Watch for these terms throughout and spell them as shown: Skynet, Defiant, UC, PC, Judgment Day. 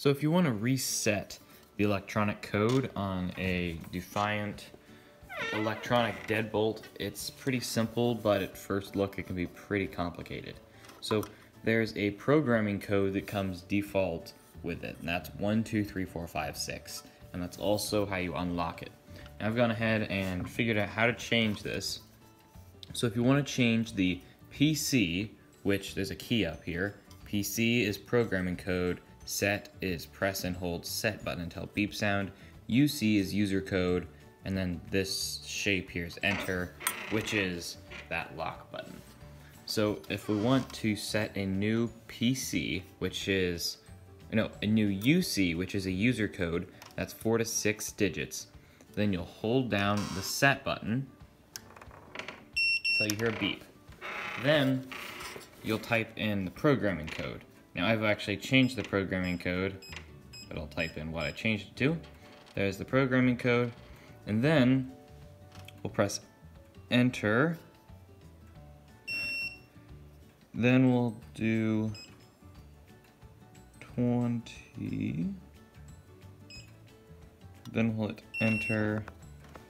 So if you want to reset the electronic code on a Defiant electronic deadbolt, it's pretty simple, but at first look it can be pretty complicated. So there's a programming code that comes default with it, and that's 123456, and that's also how you unlock it. Now I've gone ahead and figured out how to change this. So if you want to change the PC, which there's a key up here, PC is programming code, set is press and hold set button until beep sound, UC is user code, and then this shape here is enter, which is that lock button. So if we want to set a new PC, which is, no, a new UC, which is a user code, that's 4 to 6 digits, then you'll hold down the set button so you hear a beep. Then you'll type in the programming code. Now I've actually changed the programming code, but I'll type in what I changed it to. There's the programming code. And then we'll press enter. Then we'll do 20. Then we'll hit enter.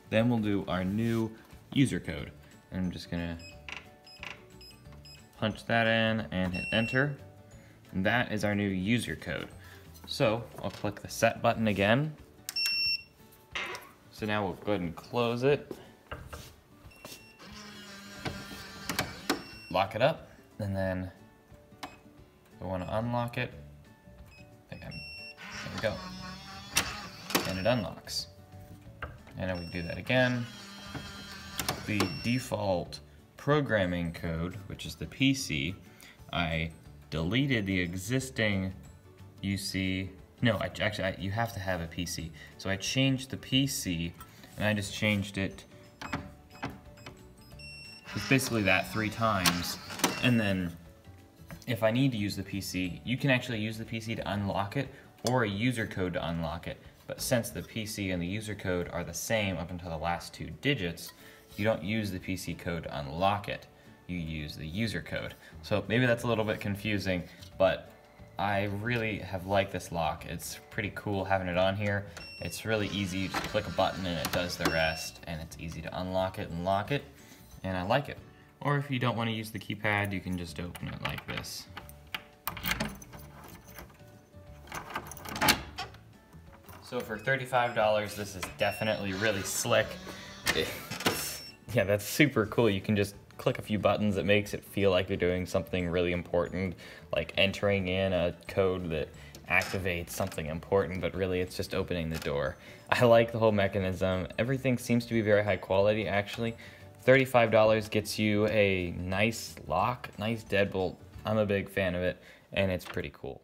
Then we'll do our new user code. And I'm just gonna punch that in and hit enter. And that is our new user code. So I'll click the set button again. So now we'll go ahead and close it, lock it up, and then we want to unlock it. There we go. And it unlocks. And then we do that again. The default programming code, which is the PC, I deleted the existing UC. No, you have to have a PC. So I changed the PC, and I just changed it. It's basically that 3 times. And then if I need to use the PC, you can actually use the PC to unlock it, or a user code to unlock it. But since the PC and the user code are the same up until the last 2 digits, you don't use the PC code to unlock it. You use the user code. So maybe that's a little bit confusing, but I really have liked this lock. It's pretty cool having it on here. It's really easy. You just click a button and it does the rest, and it's easy to unlock it and lock it, and I like it. Or if you don't want to use the keypad, you can just open it like this. So for $35, this is definitely really slick. Yeah, that's super cool. You can just click a few buttons. It makes it feel like you're doing something really important, like entering in a code that activates something important, but really it's just opening the door. I like the whole mechanism. Everything seems to be very high quality, actually. $35 gets you a nice lock, nice deadbolt. I'm a big fan of it, and it's pretty cool.